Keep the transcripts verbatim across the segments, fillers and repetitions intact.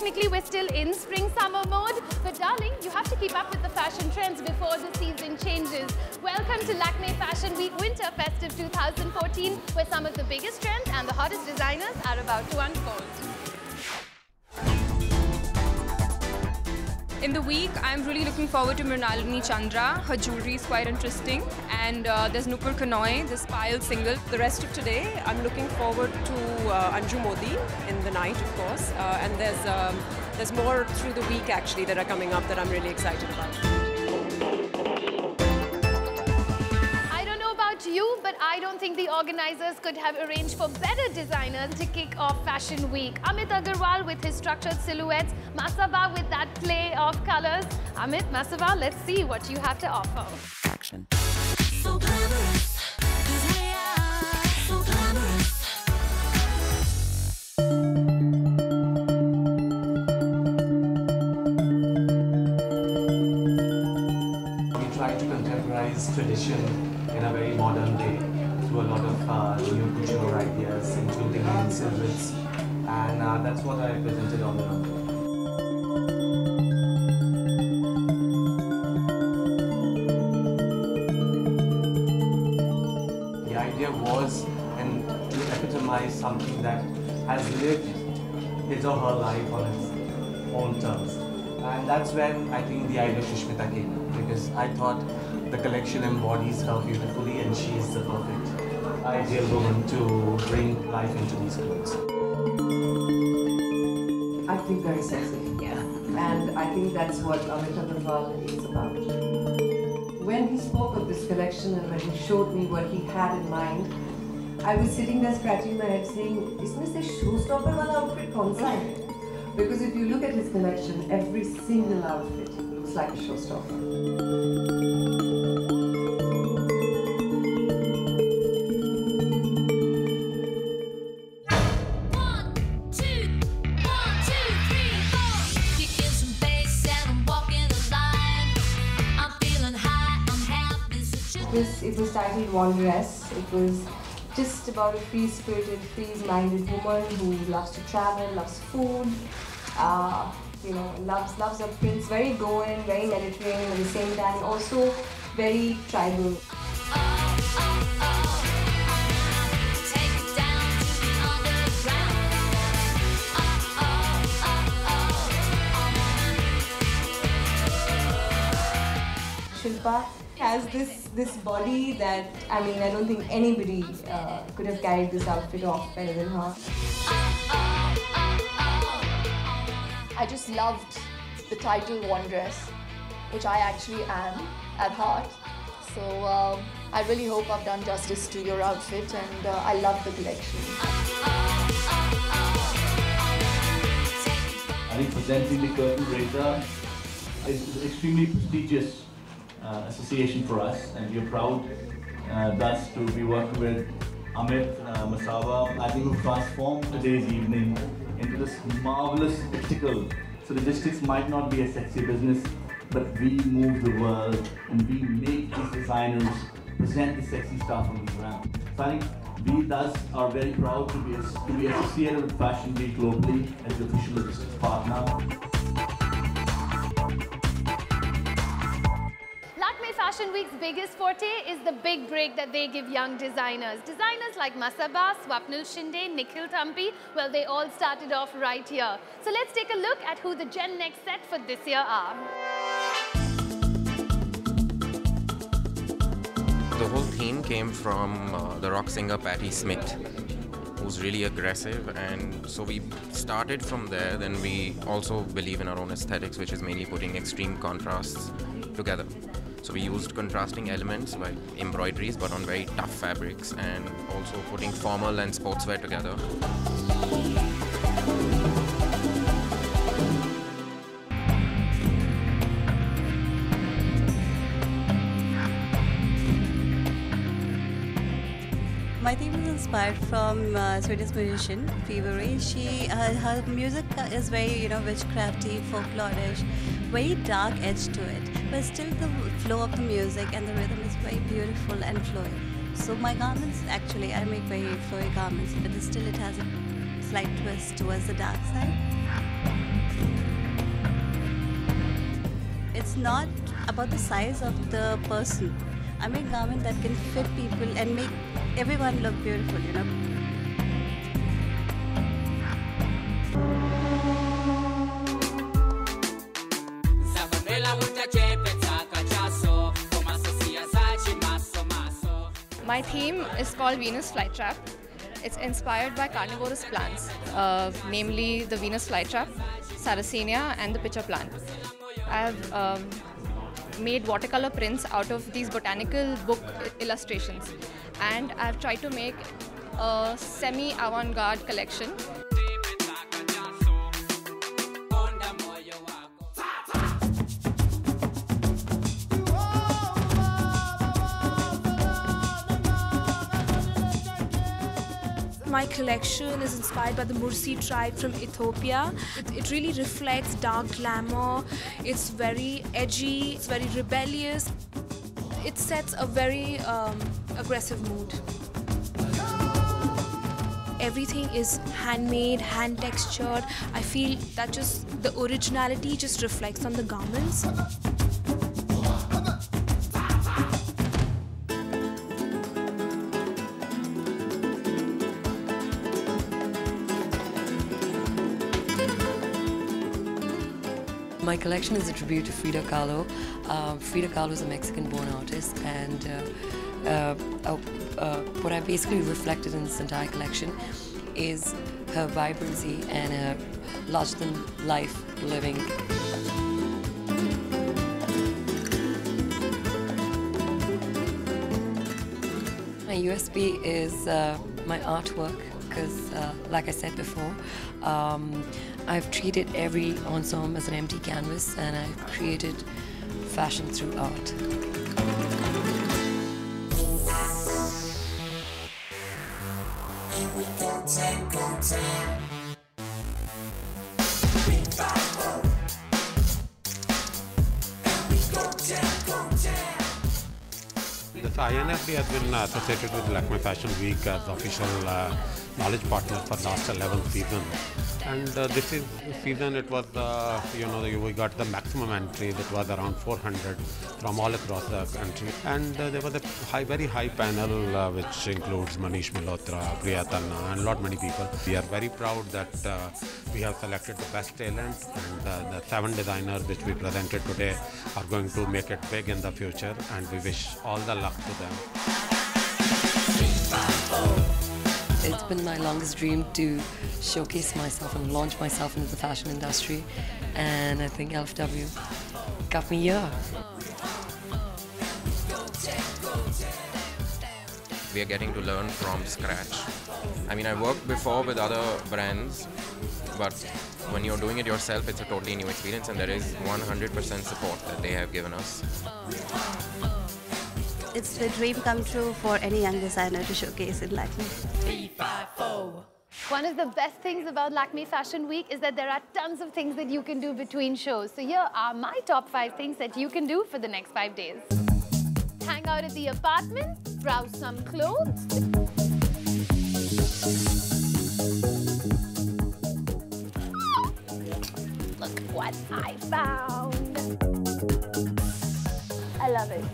technically we're still in spring-summer mode, but darling, you have to keep up with the fashion trends before the season changes. Welcome to Lakme Fashion Week Winter Festive two thousand fourteen, where some of the biggest trends and the hottest designers are about to unfold. In the week, I'm really looking forward to Mrinalini Chandra. Her jewellery is quite interesting. And uh, there's Nupur Kanoi, the Spile single. The rest of today, I'm looking forward to uh, Anju Modi in the night, of course. Uh, and there's, um, there's more through the week, actually, that are coming up that I'm really excited about. You, but I don't think the organizers could have arranged for better designers to kick off Fashion Week. Amit Agarwal with his structured silhouettes, Masaba with that play of colors. Amit, Masaba, let's see what you have to offer. Action. So glamorous, 'cause we are so glamorous. We try to contemporize tradition in a very modern day, through a lot of uh, new couture ideas, including in silhouettes, and uh, that's what I presented on the runway. The idea was and to epitomize something that has lived his or her life on its own terms, and that's when I think the idea of Shishmita came, because I thought the collection embodies her beautifully, and she is the perfect ideal woman to bring life into these clothes. I feel very sexy. Yeah. And I think that's what Amit Agarwal is about. When he spoke of this collection and when he showed me what he had in mind, I was sitting there scratching my head saying, isn't this a showstopper wala outfit kaun sa hai? Because if you look at his collection, every single outfit looks like a showstopper. This, it was titled Wanderess. It was just about a free-spirited, free-minded woman who loves to travel, loves food, uh, you know, loves loves her prints. Very Goan, very Mediterranean at the same time, also very tribal. Shilpa has this this body that, I mean, I don't think anybody uh, could have carried this outfit off better than her. I just loved the title Wanderess, which I actually am at heart. So uh, I really hope I've done justice to your outfit, and uh, I love the collection. I think presenting the curtain raiser is extremely prestigious Uh, association for us, and we're proud uh, thus to be working with Amit, uh, Masaba, I think who transformed today's evening into this marvelous spectacle. So logistics might not be a sexy business, but we move the world and we make these designers present the sexy stuff on the ground. So I think we thus are very proud to be, to be associated with Fashion Week globally as the official logistics partner. Fashion Week's biggest forte is the big break that they give young designers. Designers like Masaba, Swapnil Shinde, Nikhil Tampi, well, they all started off right here. So let's take a look at who the Gen Next set for this year are. The whole theme came from uh, the rock singer Patti Smith, who's really aggressive, and so we started from there. Then we also believe in our own aesthetics, which is mainly putting extreme contrasts together. So we used contrasting elements like embroideries, but on very tough fabrics, and also putting formal and sportswear together. My theme is inspired from uh, Swedish musician Fever Ray. She, uh, her music is very, you know, witchcrafty, folklorish, very dark edge to it. But still the flow of the music and the rhythm is very beautiful and flowing. So my garments, actually, I make very flowy garments, but still it has a slight twist towards the dark side. It's not about the size of the person. I make garment that can fit people and make everyone look beautiful, you know. My theme is called Venus Flytrap. It's inspired by carnivorous plants, uh, namely the Venus Flytrap, Sarracenia and the pitcher plant. I have um, made watercolor prints out of these botanical book illustrations, and I have tried to make a semi-avant-garde collection. My collection is inspired by the Mursi tribe from Ethiopia. It really reflects dark glamour. It's very edgy, it's very rebellious. It sets a very um, aggressive mood. Everything is handmade, hand-textured. I feel that just the originality just reflects on the garments. My collection is a tribute to Frida Kahlo. Uh, Frida Kahlo is a Mexican-born artist, and uh, uh, uh, uh, what I basically reflected in this entire collection is her vibrancy and her larger-than-life living. My U S P is uh, my artwork, because uh, like I said before, um, I've treated every ensemble as an empty canvas, and I've created fashion through art. The I N F B has been associated with Lakme Fashion Week as the official uh, knowledge partner for the last eleventh season. And uh, this is season, it was, uh, you know, we got the maximum entry that was around four hundred from all across the country. And uh, there was a high, very high panel uh, which includes Manish Malhotra, Priyatana, and a lot many people. We are very proud that uh, we have selected the best talent, and uh, the seven designers which we presented today are going to make it big in the future, and we wish all the luck to them. It's been my longest dream to showcase myself and launch myself into the fashion industry, and I think L F W got me here. We are getting to learn from scratch. I mean, I worked before with other brands, but when you're doing it yourself, it's a totally new experience, and there is one hundred percent support that they have given us. It's the dream come true for any young designer to showcase in Lakme. One of the best things about Lakme Fashion Week is that there are tons of things that you can do between shows. So here are my top five things that you can do for the next five days. Hang out at the apartment, browse some clothes. Look what I found. I love it.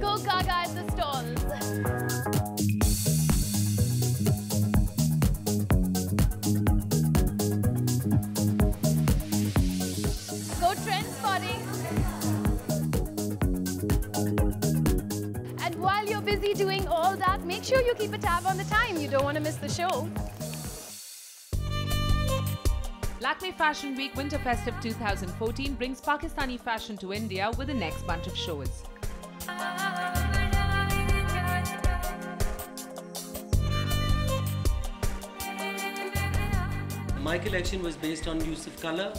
Go gaga at the stalls. Go trend spotting. And while you're busy doing all that, make sure you keep a tab on the time. You don't want to miss the show. Lakme Fashion Week Winter Festive two thousand fourteen brings Pakistani fashion to India with the next bunch of shows. My collection was based on use of color,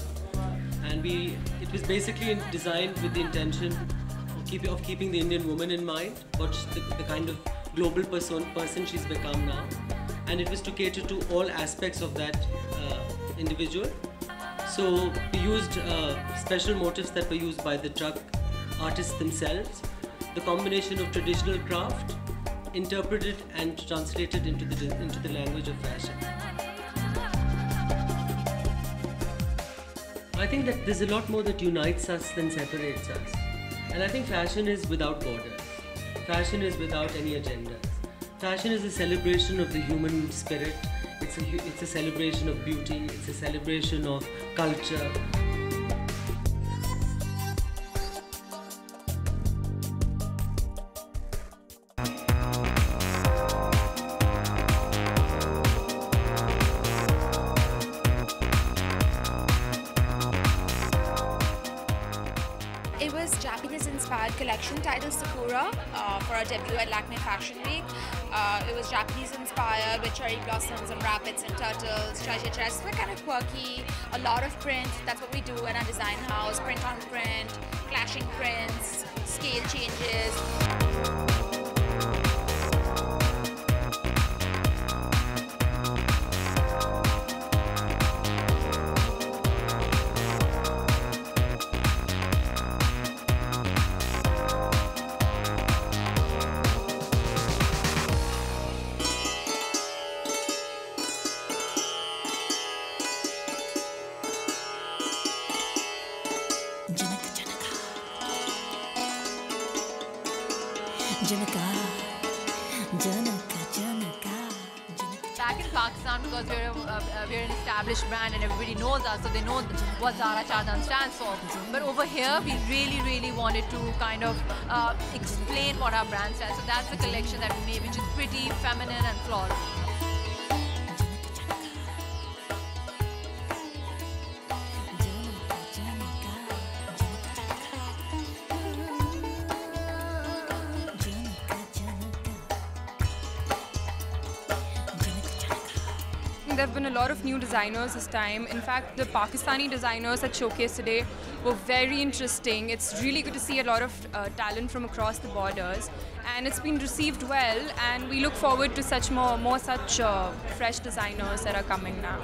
and we it was basically designed with the intention of, keep, of keeping the Indian woman in mind, what the, the kind of global person, person she's become now, and it was to cater to all aspects of that uh, individual. So we used uh, special motifs that were used by the Chak artists themselves, the combination of traditional craft interpreted and translated into the, into the language of fashion. I think that there's a lot more that unites us than separates us. And I think fashion is without borders. Fashion is without any agendas. Fashion is a celebration of the human spirit. It's a, it's a celebration of beauty. It's a celebration of culture. It was Japanese-inspired collection titled Sakura uh, for our debut at Lakme Fashion Week. Uh, it was Japanese-inspired with cherry blossoms and rabbits and turtles, treasure chests. We're kind of quirky, a lot of print. That's what we do in our design house, print on print, clashing prints, scale changes. Back in Pakistan, because we're, uh, we're an established brand and everybody knows us, so they know what Zara Chardhan stands for. But over here, we really, really wanted to kind of uh, explain what our brand stands for. So that's the collection that we made, which is pretty, feminine and floral. There have been a lot of new designers this time. In fact, the Pakistani designers that showcased today were very interesting. It's really good to see a lot of uh, talent from across the borders, and it's been received well, and we look forward to such more, more such uh, fresh designers that are coming now.